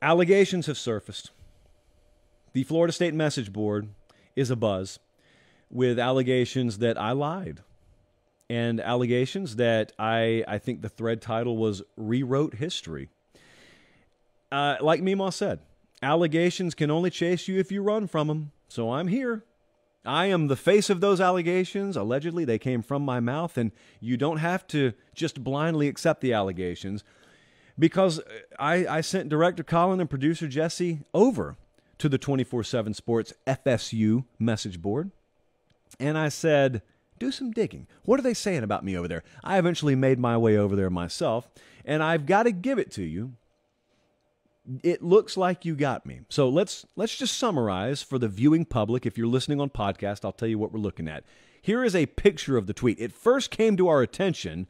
Allegations have surfaced. The Florida State Message Board is abuzz with allegations that I lied and allegations that I think the thread title was rewrote history. Like Meemaw said, allegations can only chase you if you run from them. So I'm here. I am the face of those allegations. Allegedly, they came from my mouth, and you don't have to just blindly accept the allegations, because I sent director Colin and producer Jesse over to the 24/7 Sports FSU message board, and I said, do some digging. What are they saying about me over there? I eventually made my way over there myself, and I've got to give it to you. It looks like you got me. So let's just summarize for the viewing public. If you're listening on podcast, I'll tell you what we're looking at. Here is a picture of the tweet. It first came to our attention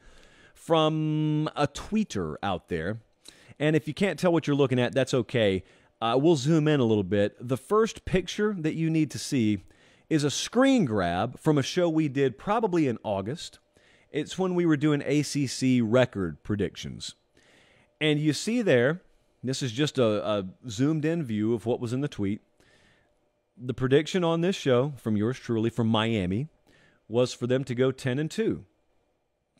from a tweeter out there. And if you can't tell what you're looking at, that's okay. We'll zoom in a little bit. The first picture that you need to see is a screen grab from a show we did probably in August. It's when we were doing ACC record predictions. And you see there, this is just a zoomed-in view of what was in the tweet. The prediction on this show, from yours truly, from Miami, was for them to go 10-2.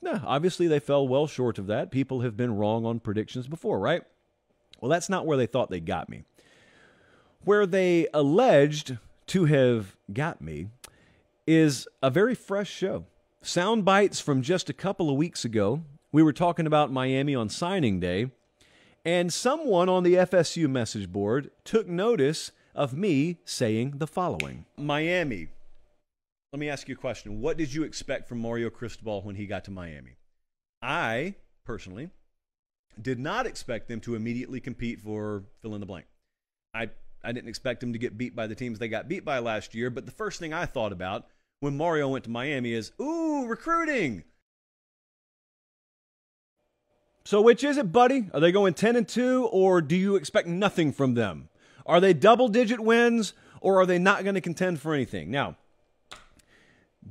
Now, obviously, they fell well short of that. People have been wrong on predictions before, right? Well, that's not where they thought they got me. Where they alleged to have got me is a very fresh show. Sound bites from just a couple of weeks ago. We were talking about Miami on signing day. And someone on the FSU message board took notice of me saying the following. Miami, let me ask you a question. What did you expect from Mario Cristobal when he got to Miami? I, personally, did not expect them to immediately compete for fill in the blank. I didn't expect them to get beat by the teams they got beat by last year, but the first thing I thought about when Mario went to Miami is, ooh, recruiting! So which is it, buddy? Are they going 10-2, or do you expect nothing from them? Are they double-digit wins, or are they not going to contend for anything? Now,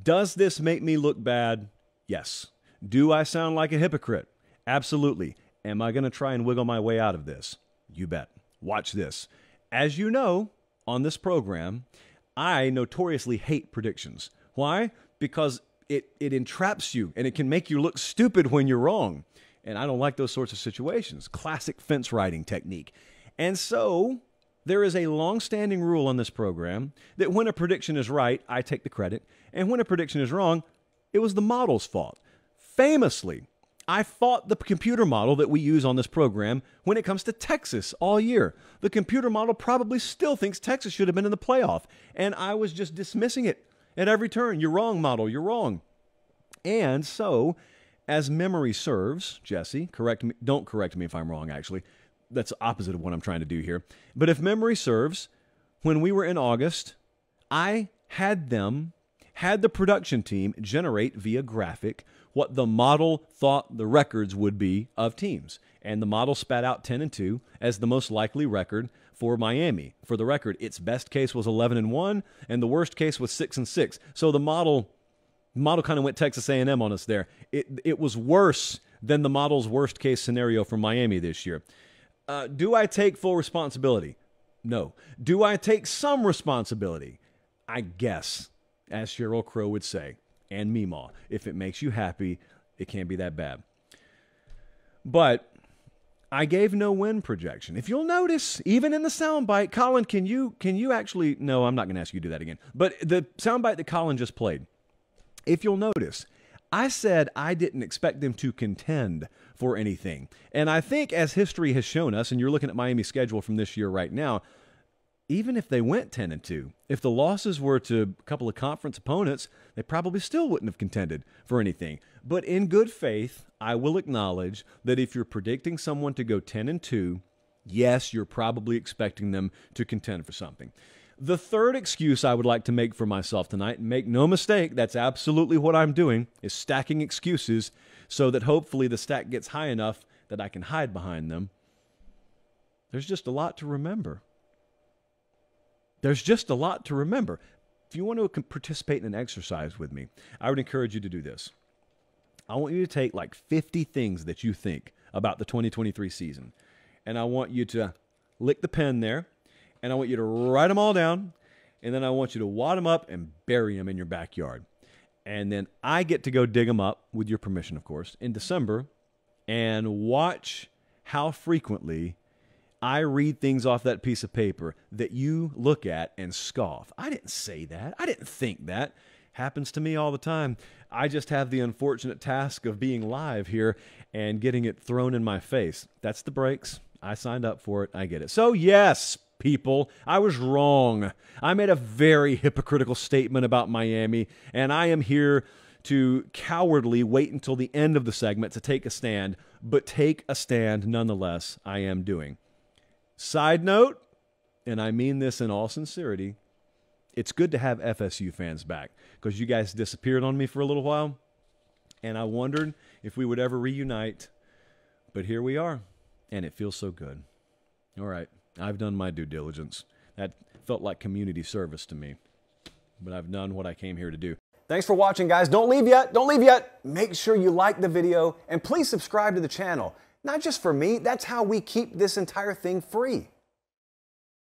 does this make me look bad? Yes. Do I sound like a hypocrite? Absolutely. Am I going to try and wiggle my way out of this? You bet. Watch this. As you know, on this program, I notoriously hate predictions. Why? Because it entraps you, and it can make you look stupid when you're wrong. And I don't like those sorts of situations. Classic fence riding technique. And so there is a long-standing rule on this program that when a prediction is right, I take the credit. And when a prediction is wrong, it was the model's fault. Famously, I fought the computer model that we use on this program when it comes to Texas all year. The computer model probably still thinks Texas should have been in the playoff. And I was just dismissing it at every turn. You're wrong, model. You're wrong. And so, as memory serves, Jesse, correct me, don't correct me if I'm wrong, actually. That's opposite of what I'm trying to do here. But if memory serves, when we were in August, I had the production team generate via graphic what the model thought the records would be of teams. And the model spat out 10-2 as the most likely record for Miami. For the record, its best case was 11-1, and the worst case was 6-6. So the model kind of went Texas A&M on us there. It was worse than the model's worst-case scenario for Miami this year. Do I take full responsibility? No. Do I take some responsibility? I guess, as Sheryl Crow would say, and Meemaw, if it makes you happy, it can't be that bad. But I gave no win projection. If you'll notice, even in the soundbite, Colin, can you actually... No, I'm not going to ask you to do that again. But the soundbite that Colin just played, if you'll notice, I said I didn't expect them to contend for anything. And I think, as history has shown us, and you're looking at Miami's schedule from this year right now, even if they went 10-2, if the losses were to a couple of conference opponents, they probably still wouldn't have contended for anything. But in good faith, I will acknowledge that if you're predicting someone to go 10-2, yes, you're probably expecting them to contend for something. The third excuse I would like to make for myself tonight, and make no mistake, that's absolutely what I'm doing, is stacking excuses so that hopefully the stack gets high enough that I can hide behind them. There's just a lot to remember. There's just a lot to remember. If you want to participate in an exercise with me, I would encourage you to do this. I want you to take like 50 things that you think about the 2023 season, and I want you to lick the pen there, and I want you to write them all down, and then I want you to wad them up and bury them in your backyard. And then I get to go dig them up, with your permission, of course, in December, and watch how frequently I read things off that piece of paper that you look at and scoff. I didn't say that. I didn't think that. Happens to me all the time. I just have the unfortunate task of being live here and getting it thrown in my face. That's the breaks. I signed up for it. I get it. So yes, people, I was wrong. I made a very hypocritical statement about Miami, and I am here to cowardly wait until the end of the segment to take a stand, but take a stand nonetheless, I am doing. Side note, and I mean this in all sincerity, it's good to have FSU fans back because you guys disappeared on me for a little while, and I wondered if we would ever reunite, but here we are, and it feels so good. All right, I've done my due diligence. That felt like community service to me, but I've done what I came here to do. Thanks for watching, guys. Don't leave yet. Don't leave yet. Make sure you like the video, and please subscribe to the channel. Not just for me, that's how we keep this entire thing free.